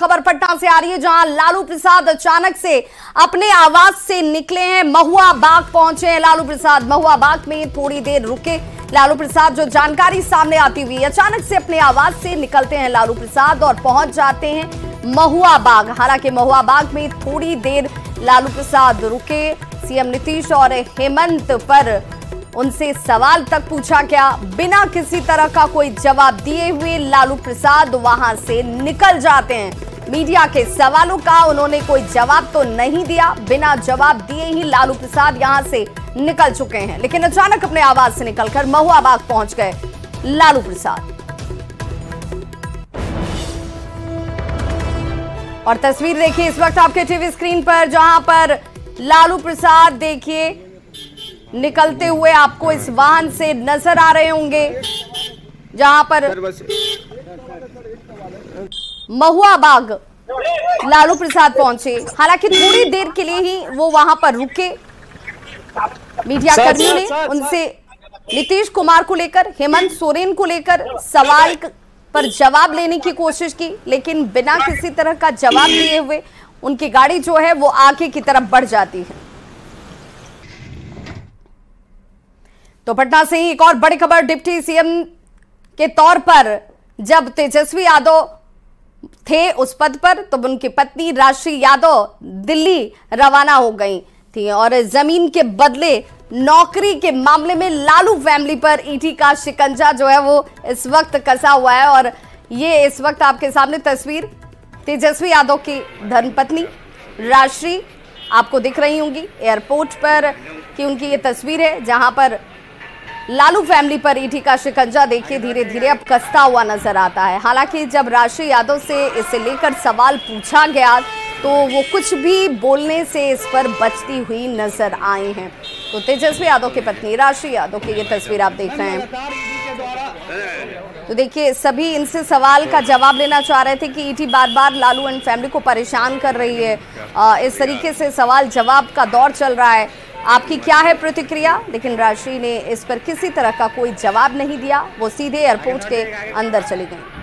खबर पटना से आ रही है, जहां लालू प्रसाद अचानक से अपने आवास से निकले हैं, महुआ बाग पहुंचे हैं। लालू प्रसाद महुआ बाग में थोड़ी देर रुके। लालू प्रसाद जो जानकारी सामने आती हुई, अचानक से अपने आवास से निकलते हैं लालू प्रसाद और पहुंच जाते हैं महुआ बाग। हालांकि महुआ बाग में थोड़ी देर लालू प्रसाद रुके। सीएम नीतीश और हेमंत पर उनसे सवाल तक पूछा गया, बिना किसी तरह का कोई जवाब दिए हुए लालू प्रसाद वहां से निकल जाते हैं। मीडिया के सवालों का उन्होंने कोई जवाब तो नहीं दिया, बिना जवाब दिए ही लालू प्रसाद यहां से निकल चुके हैं। लेकिन अचानक अपने आवाज से निकलकर महुआ बाग पहुंच गए लालू प्रसाद। और तस्वीर देखिए इस वक्त आपके टीवी स्क्रीन पर, जहां पर लालू प्रसाद देखिए निकलते हुए आपको इस वाहन से नजर आ रहे होंगे, जहां पर महुआ बाग लालू प्रसाद पहुंचे। हालांकि थोड़ी देर के लिए ही वो वहां पर रुके। मीडिया कर्मियों ने उनसे नीतीश कुमार को लेकर, हेमंत सोरेन को लेकर सवाल पर जवाब लेने की कोशिश की, लेकिन बिना किसी तरह का जवाब दिए हुए उनकी गाड़ी जो है वो आगे की तरफ बढ़ जाती है। तो पटना से ही एक और बड़ी खबर, डिप्टी सीएम के तौर पर जब तेजस्वी यादव थे उस पद पर, तो उनकी पत्नी राजश्री यादव दिल्ली रवाना हो गई थी और जमीन के बदले नौकरी के मामले में लालू फैमिली पर ईडी का शिकंजा जो है वो इस वक्त कसा हुआ है। और ये इस वक्त आपके सामने तस्वीर तेजस्वी यादव की धर्मपत्नी राजश्री आपको दिख रही होंगी एयरपोर्ट पर कि उनकी ये तस्वीर है, जहां पर लालू फैमिली पर ईडी का शिकंजा देखिए धीरे धीरे अब कसता हुआ नजर आता है। हालांकि जब राजश्री यादव से इसे लेकर सवाल पूछा गया तो वो कुछ भी बोलने से इस पर बचती हुई नजर आई हैं। तो तेजस्वी यादव की पत्नी राजश्री यादव की ये तस्वीर आप देख रहे हैं। तो देखिए सभी इनसे सवाल का जवाब लेना चाह रहे थे कि ईडी बार बार लालू एंड फैमिली को परेशान कर रही है, इस तरीके से सवाल जवाब का दौर चल रहा है, आपकी क्या है प्रतिक्रिया। लेकिन राजश्री ने इस पर किसी तरह का कोई जवाब नहीं दिया, वो सीधे एयरपोर्ट के अंदर चली गई।